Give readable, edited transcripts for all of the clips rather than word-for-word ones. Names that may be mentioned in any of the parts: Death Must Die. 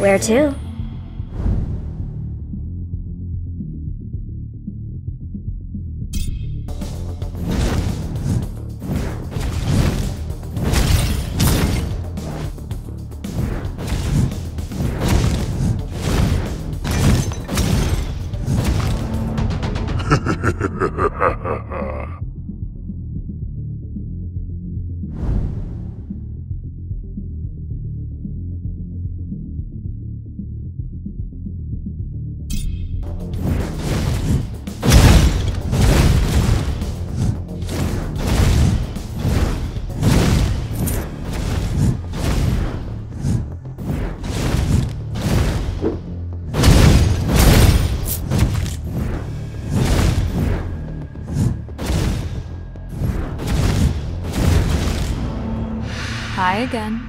Where to? Hi again.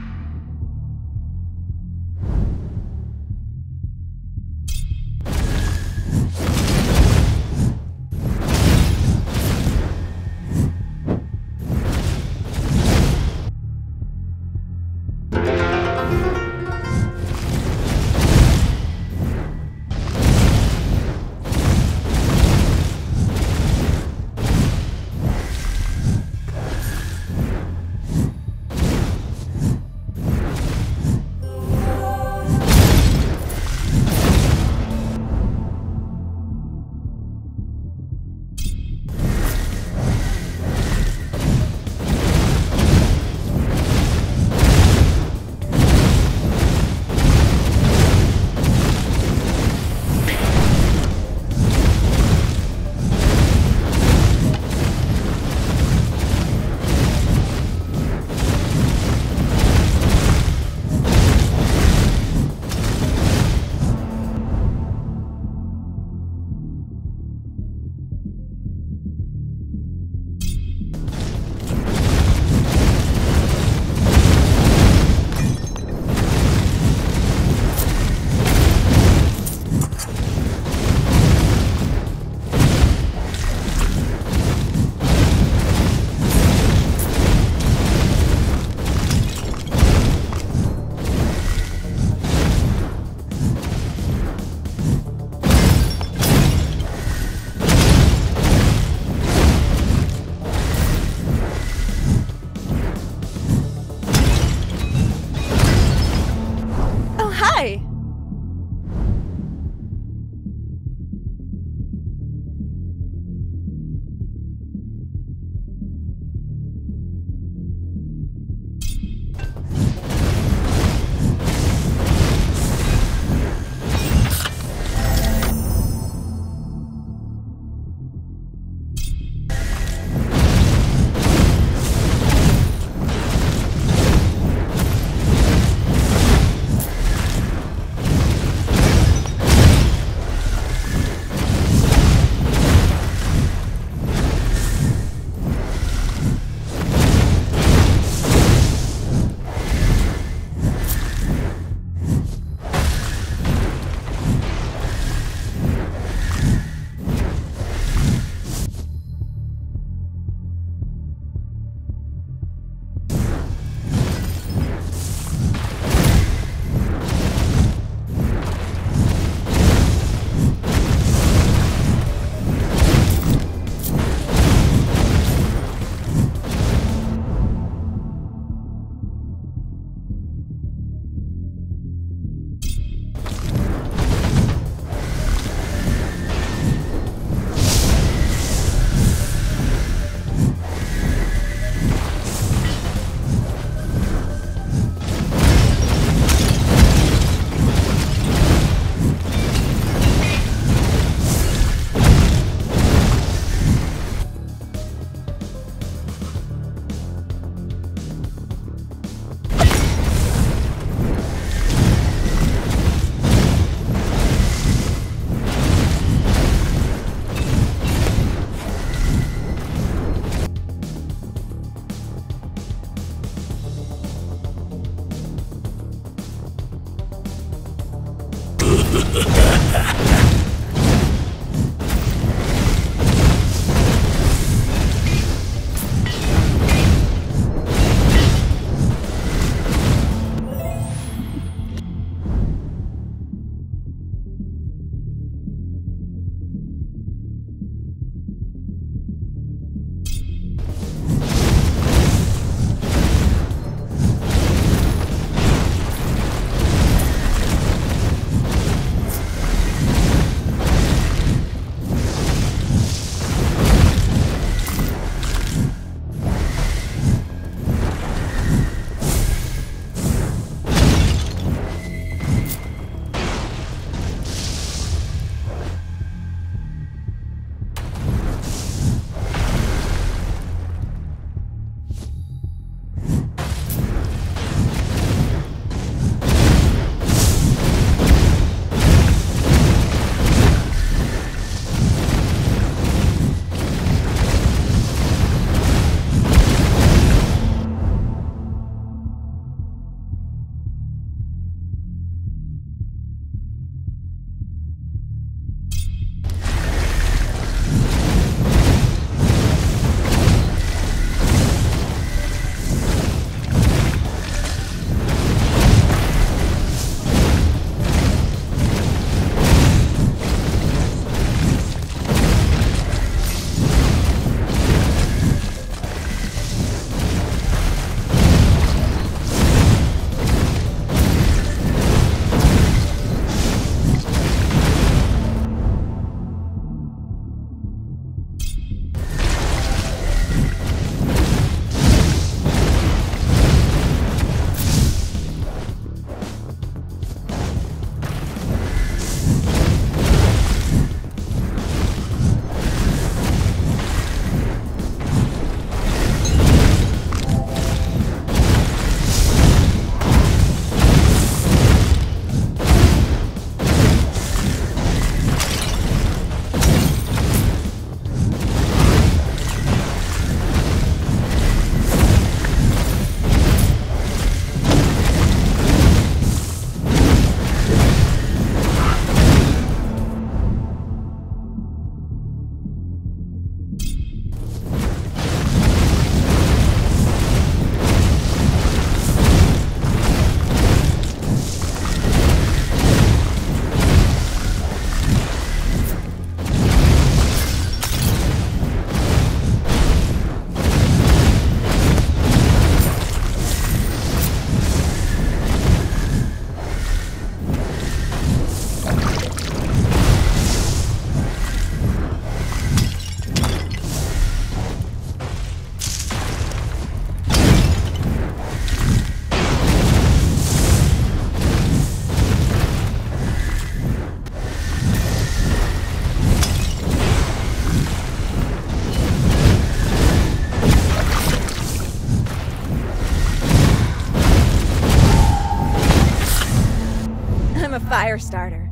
fire starter.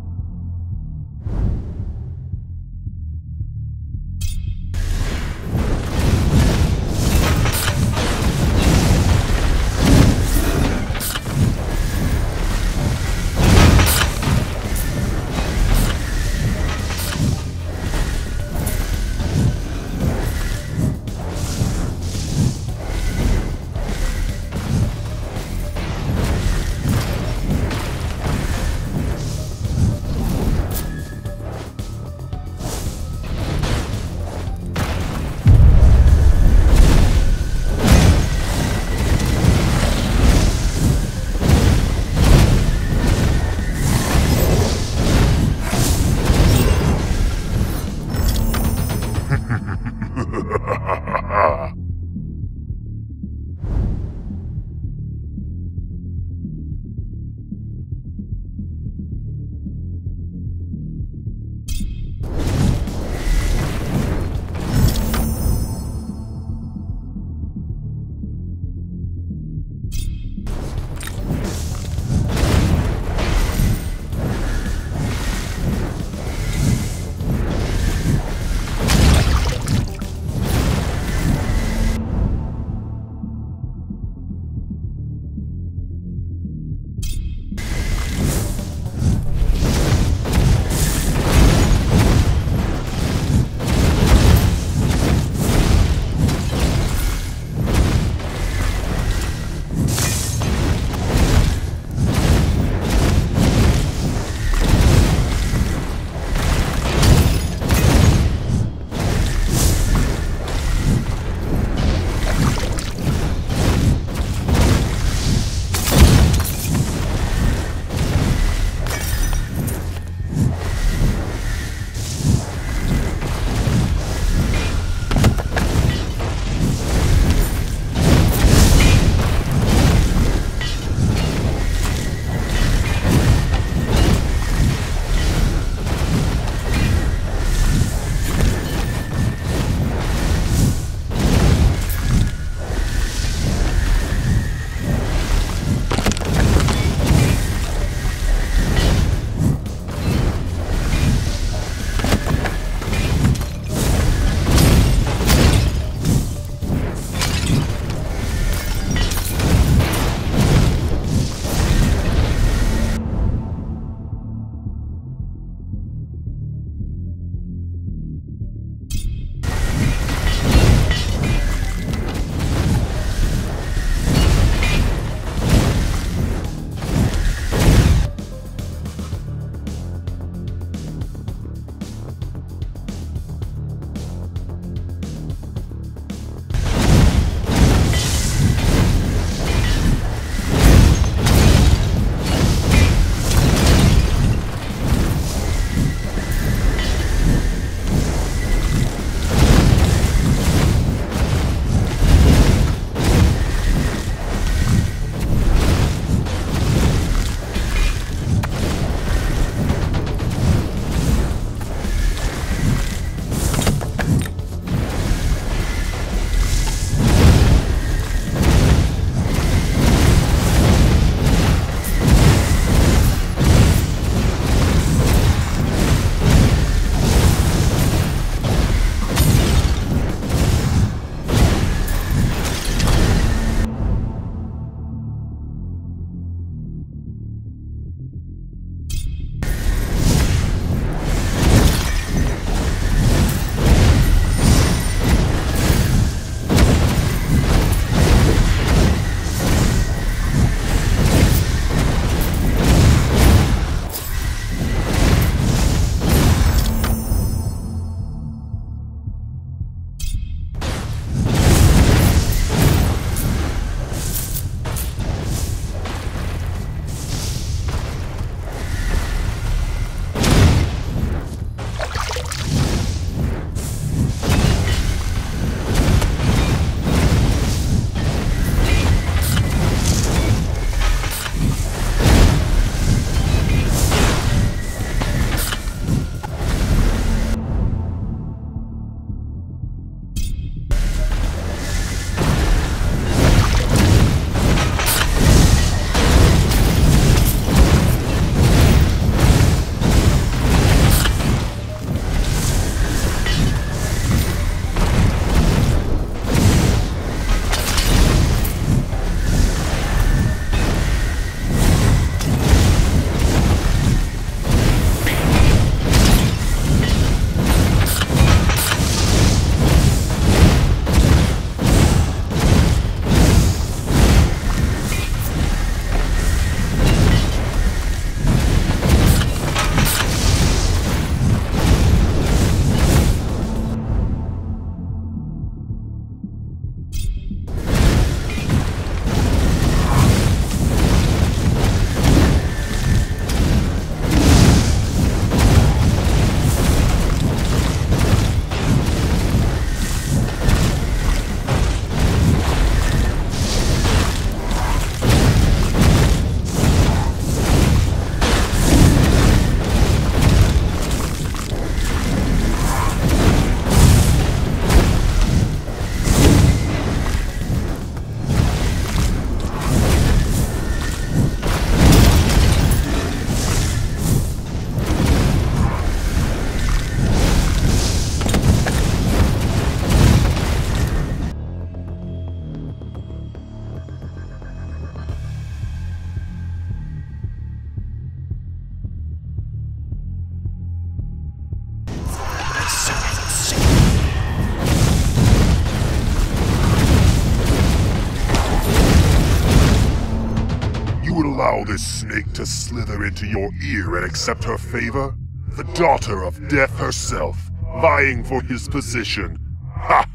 allow this snake to slither into your ear and accept her favor? The daughter of Death herself, vying for his position. Ha!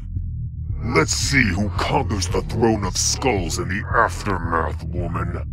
Let's see who conquers the Throne of Skulls in the aftermath, woman.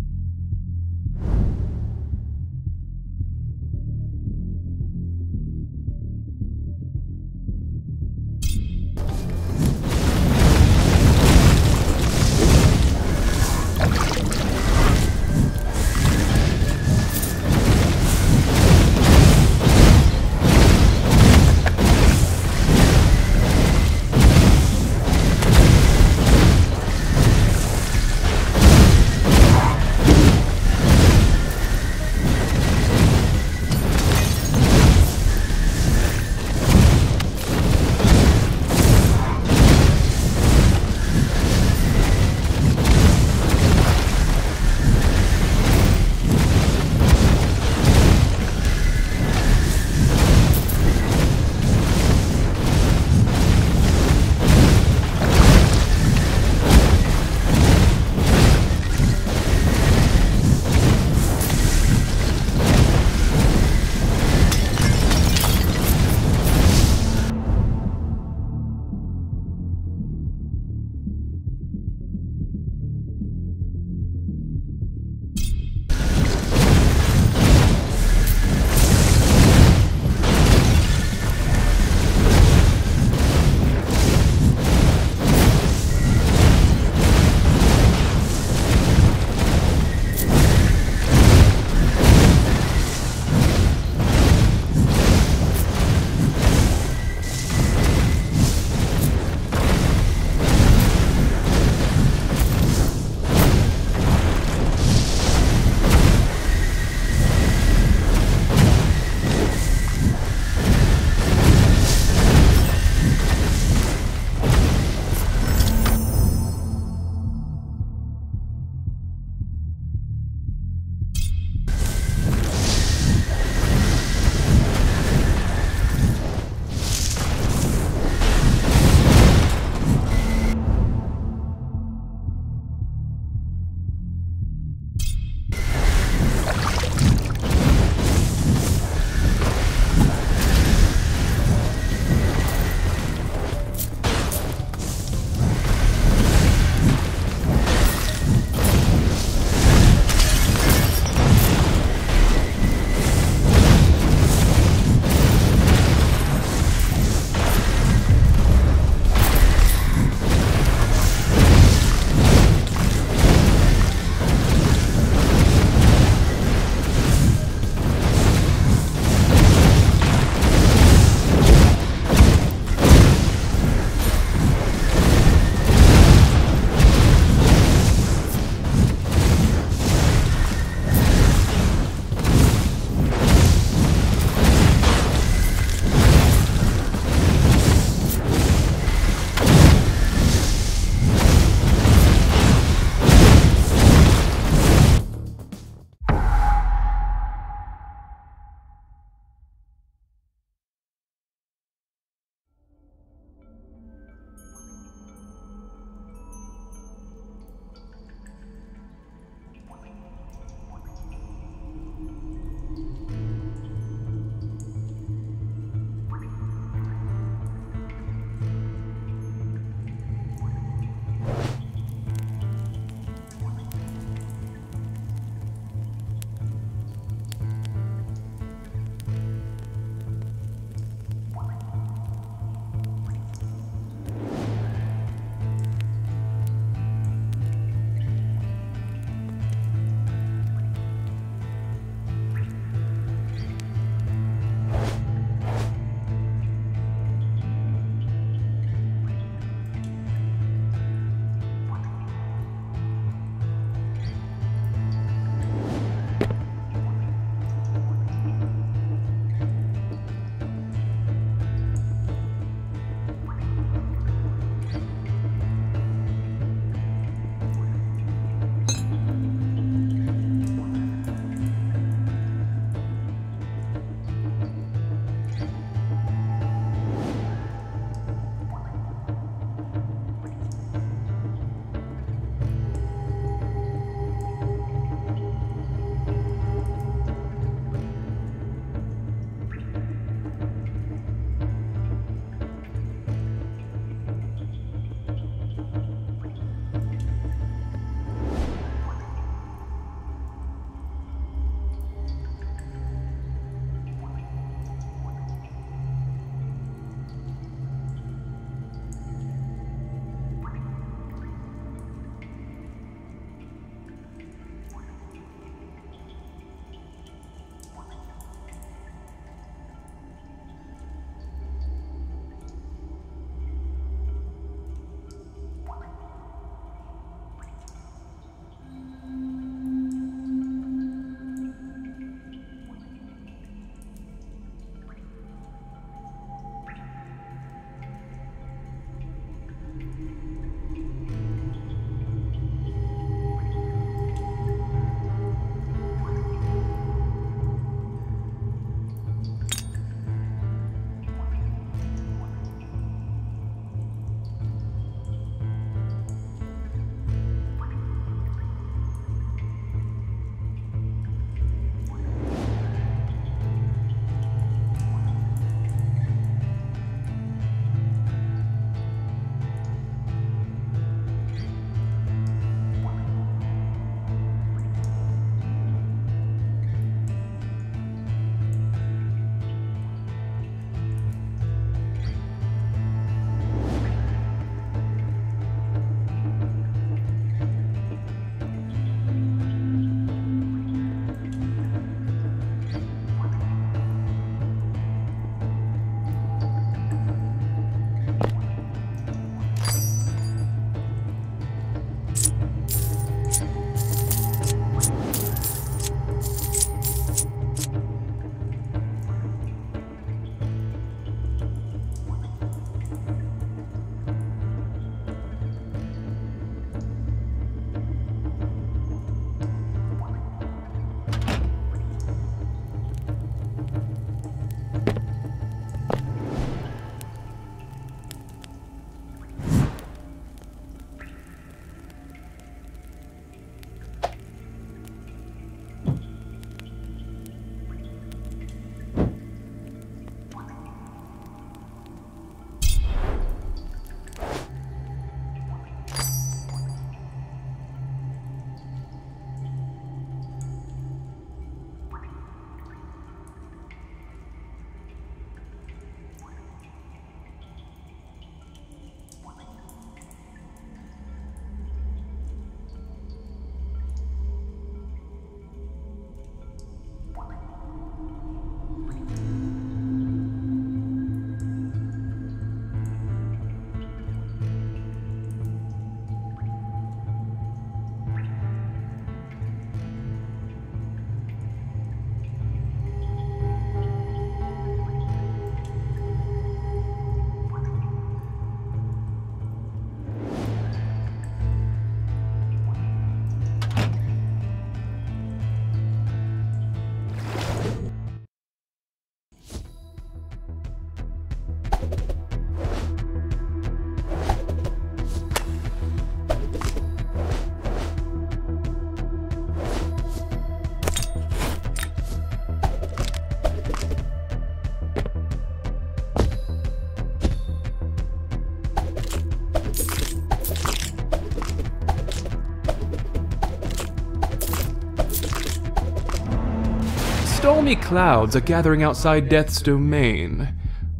Stormy clouds are gathering outside Death's domain.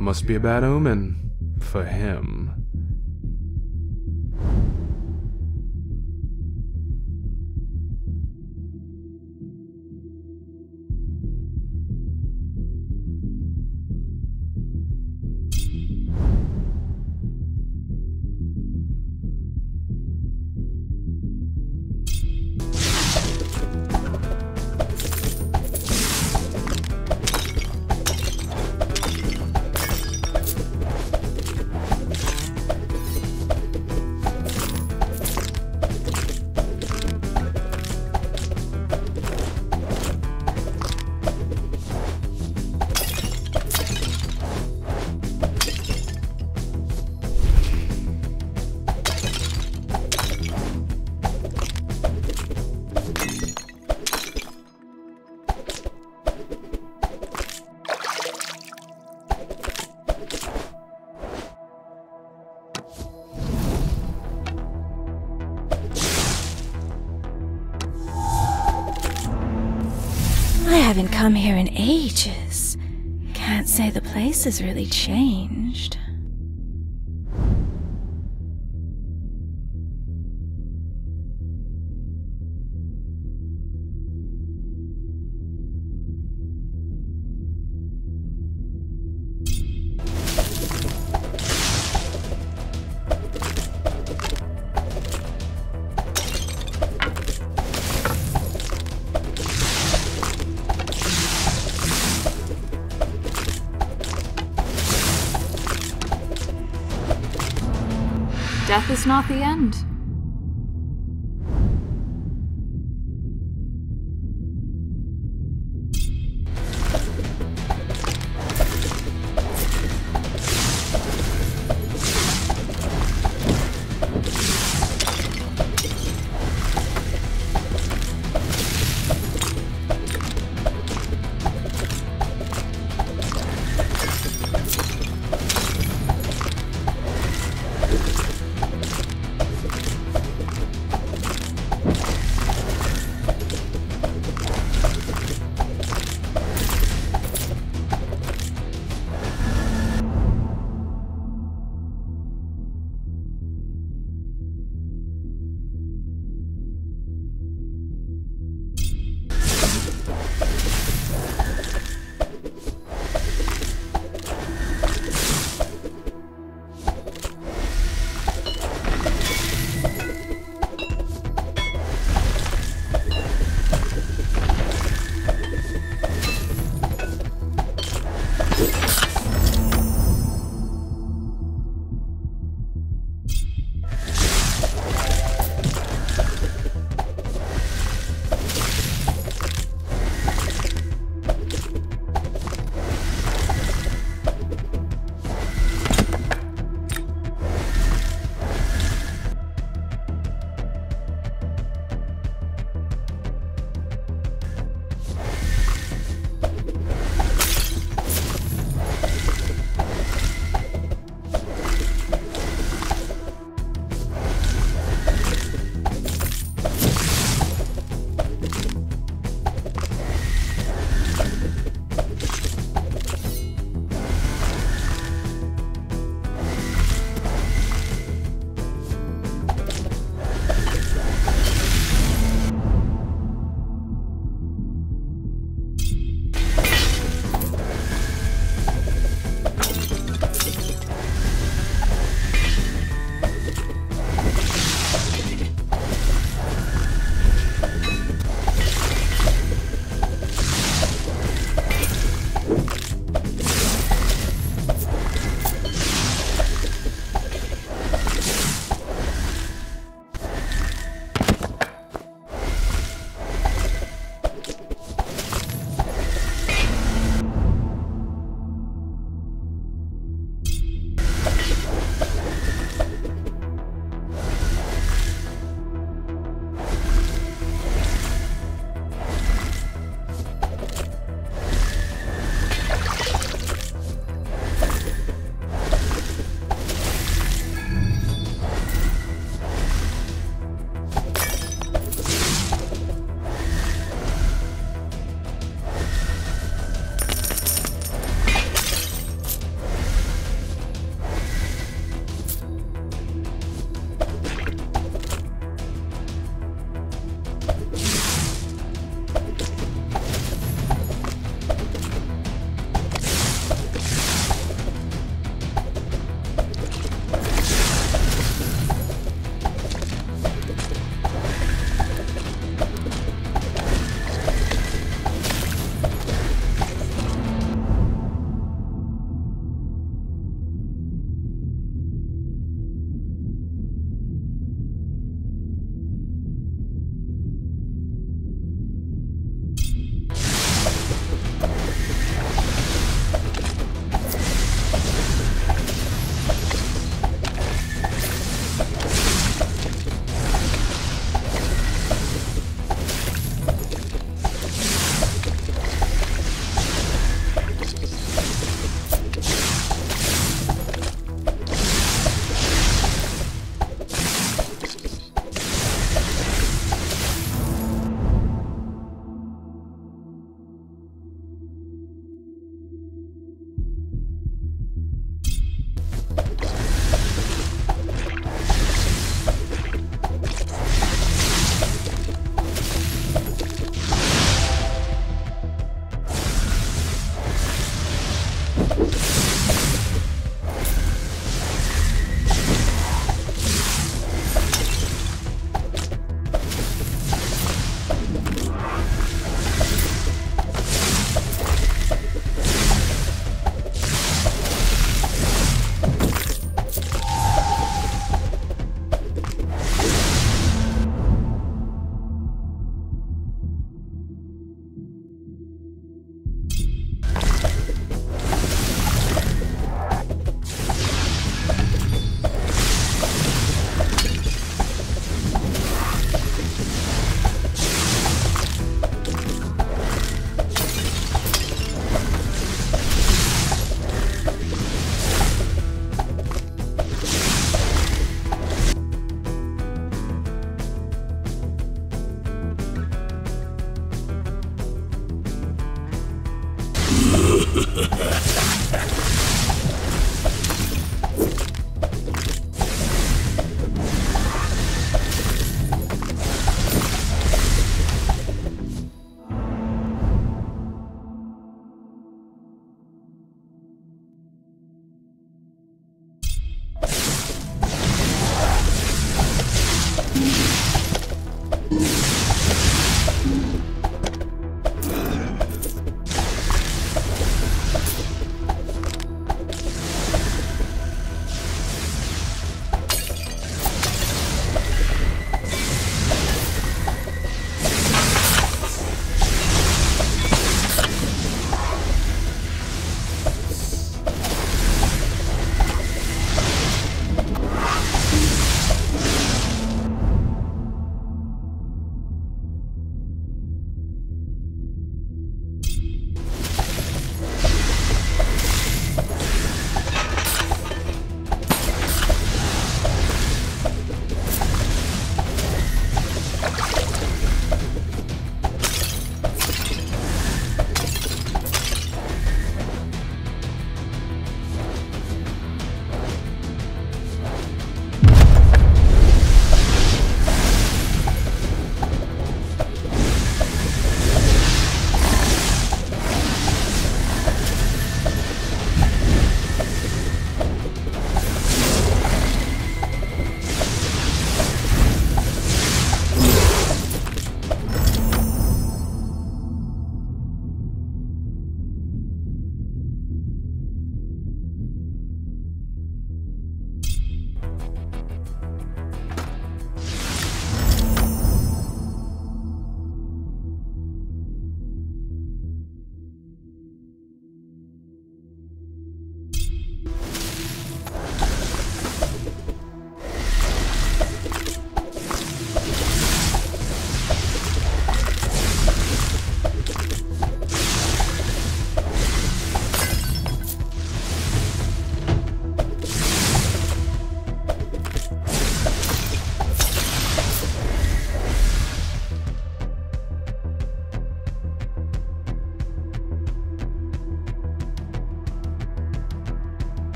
Must be a bad omen for him. I haven't come here in ages. Can't say the place has really changed. Death is not the end.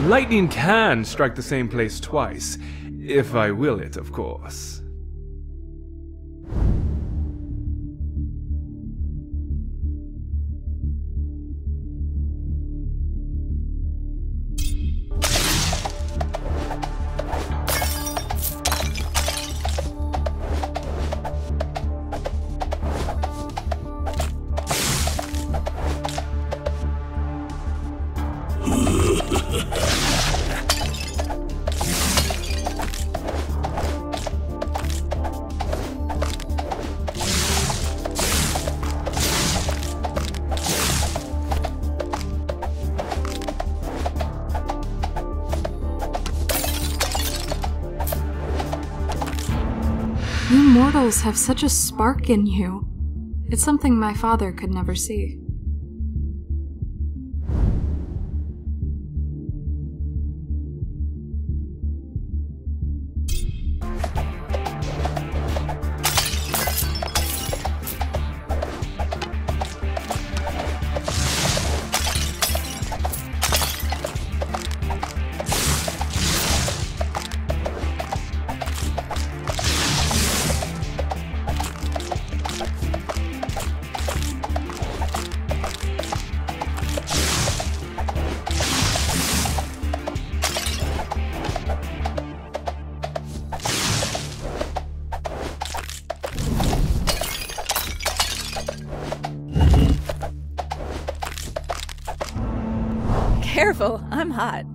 Lightning can strike the same place twice, if I will it, of course. You mortals have such a spark in you. It's something my father could never see. Careful, I'm hot.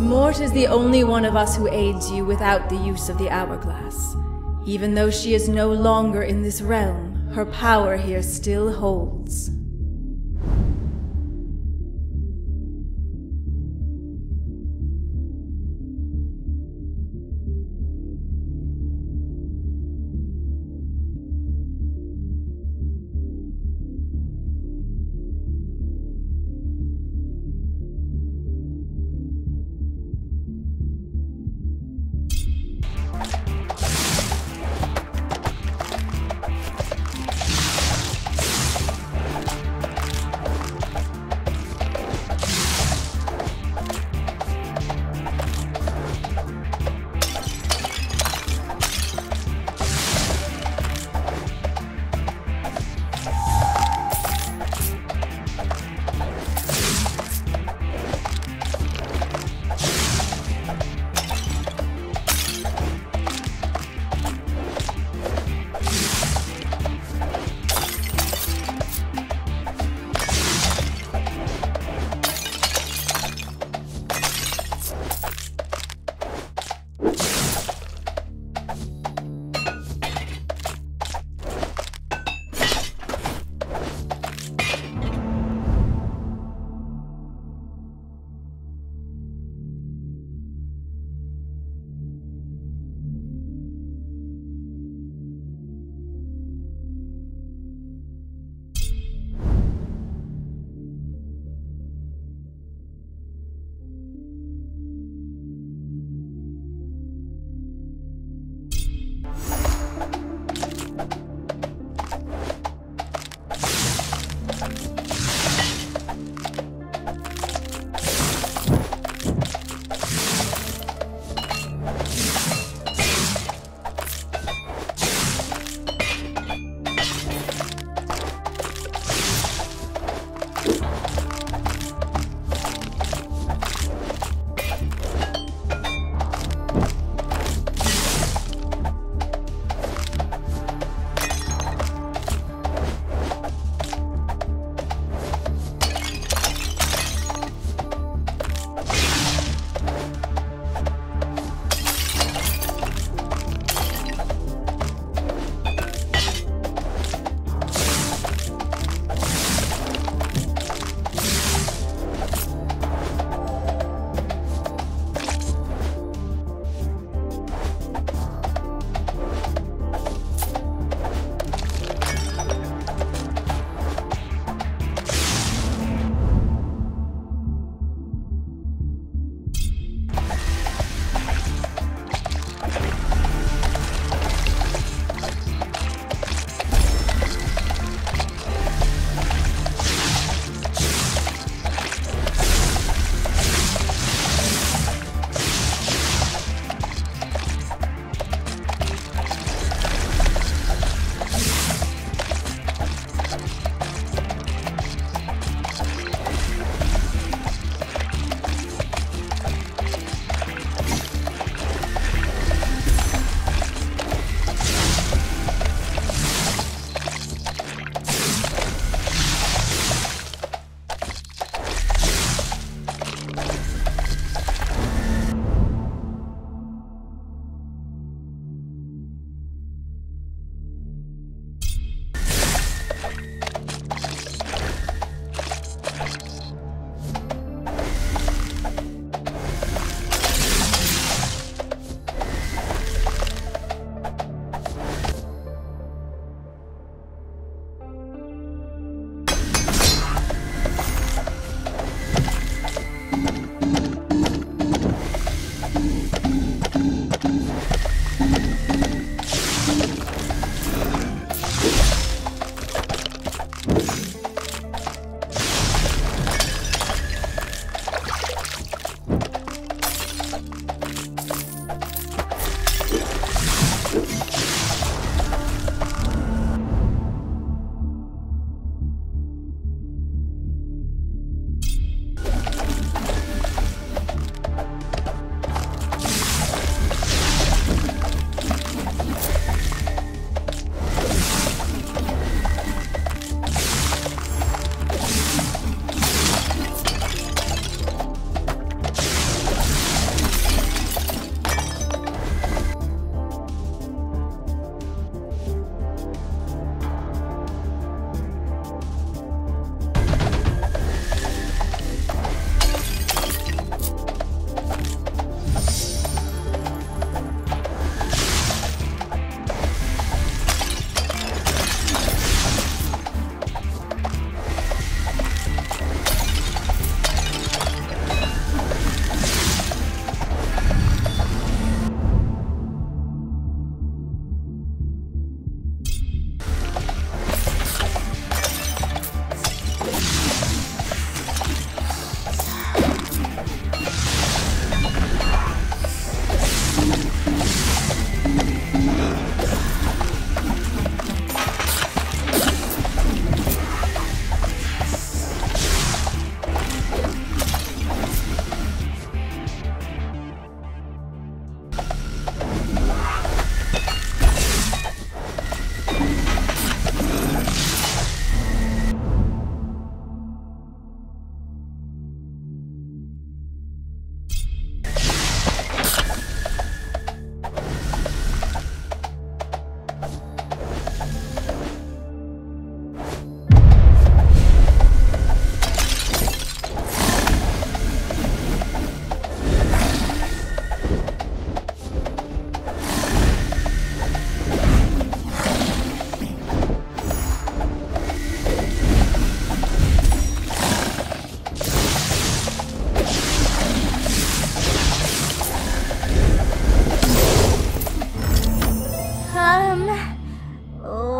Mort is the only one of us who aids you without the use of the hourglass. Even though she is no longer in this realm, her power here still holds.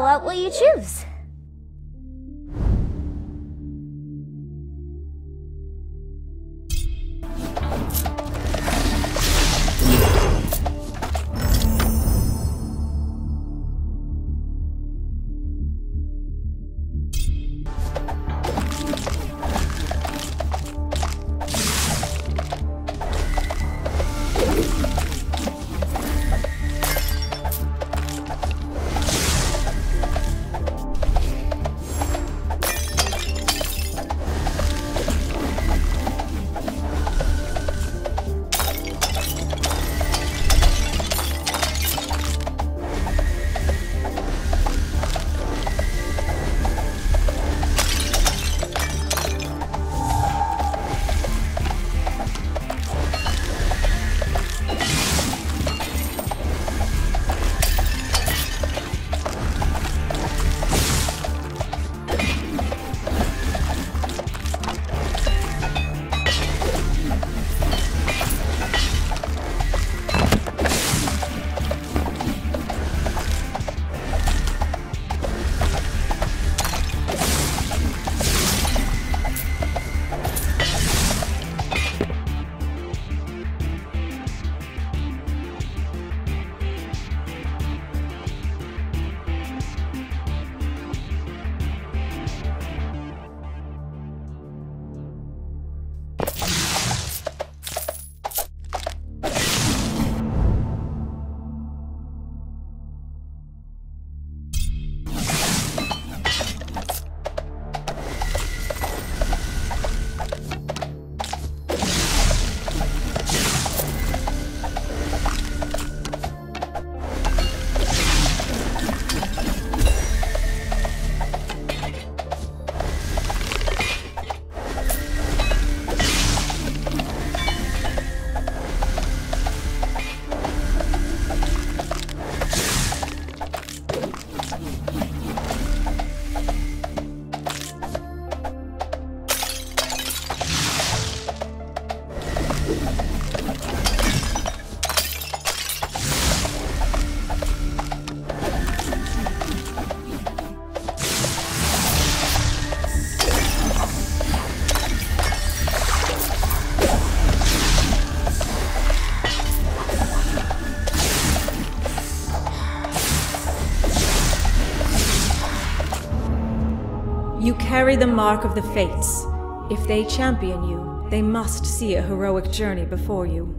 What will you choose? Carry the mark of the Fates. If they champion you, they must see a heroic journey before you.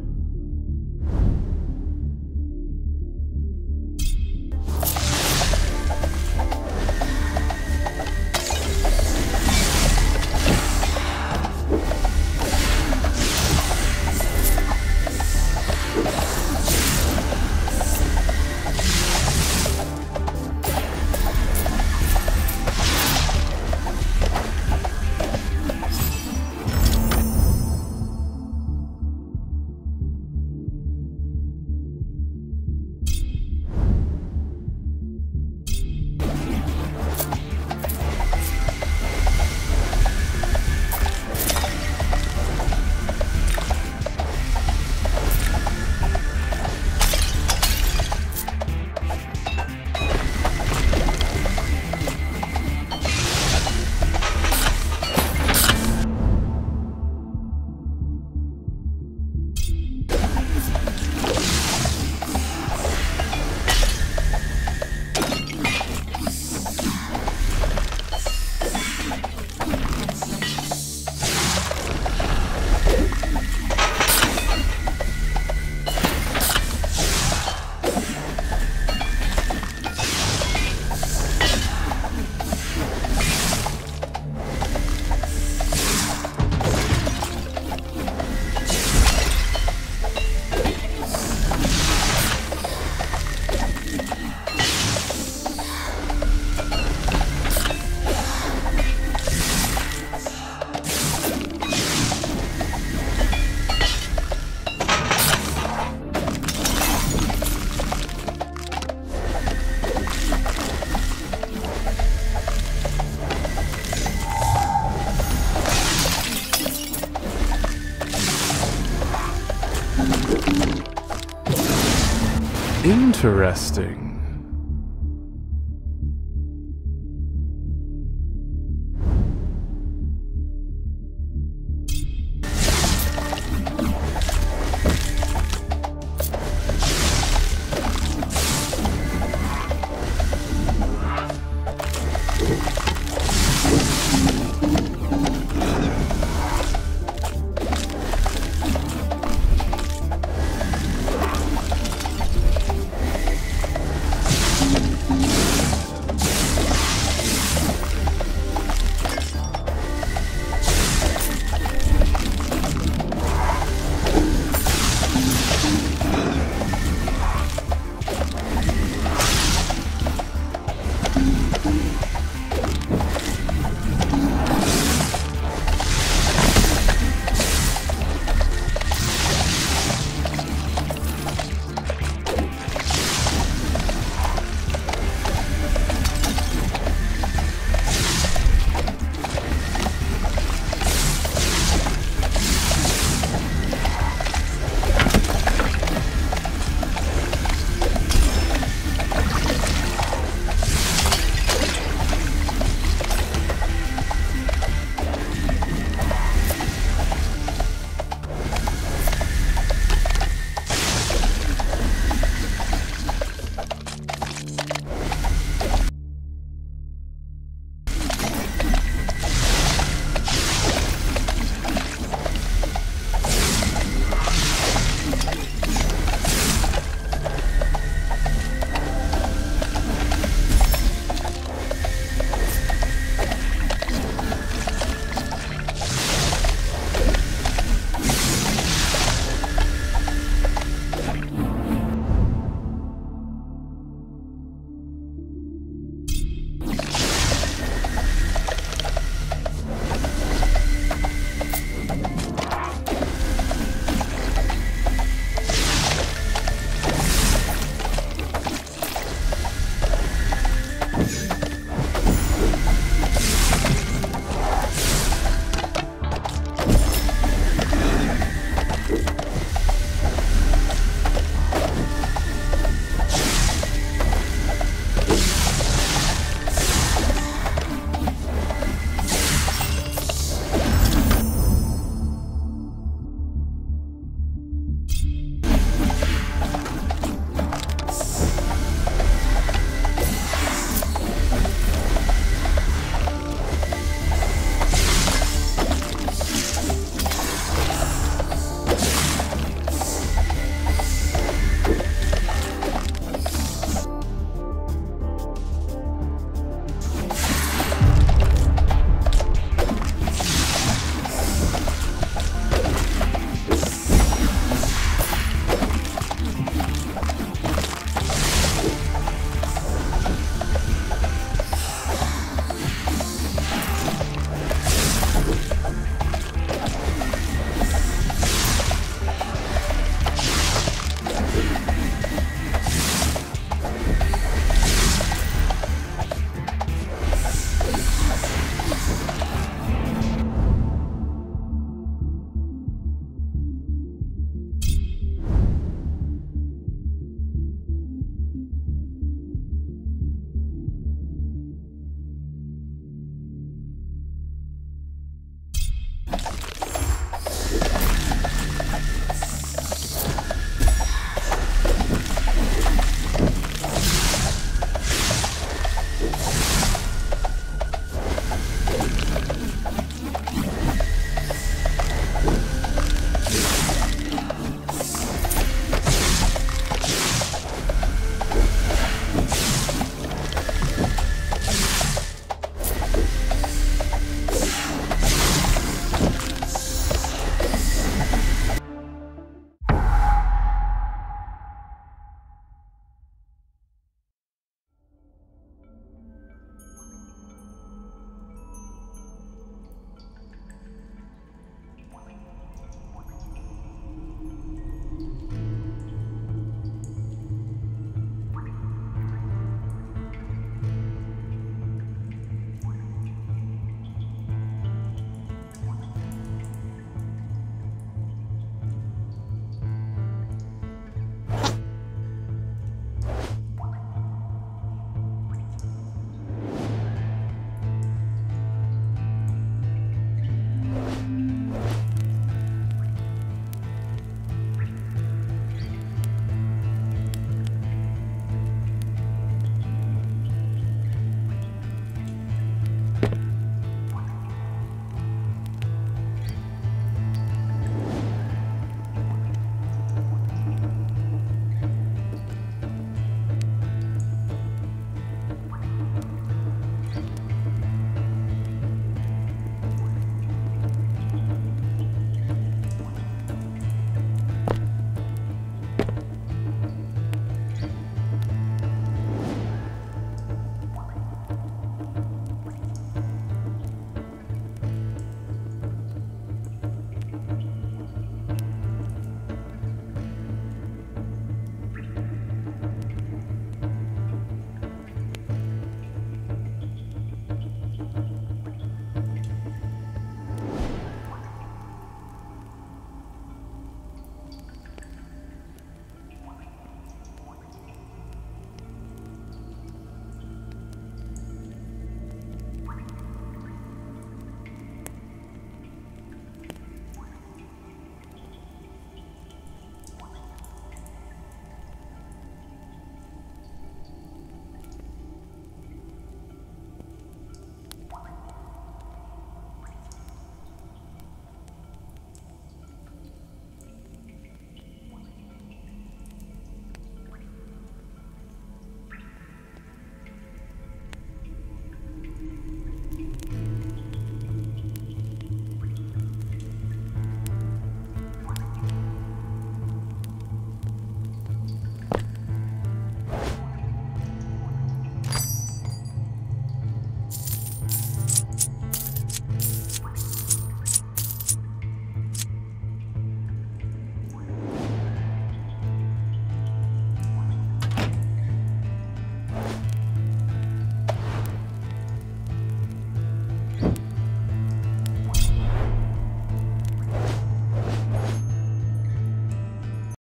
Interesting.